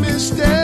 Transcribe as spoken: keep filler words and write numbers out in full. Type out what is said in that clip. mistake.